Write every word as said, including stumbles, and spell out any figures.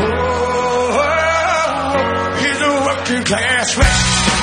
oh, oh, oh, he's a working class rat.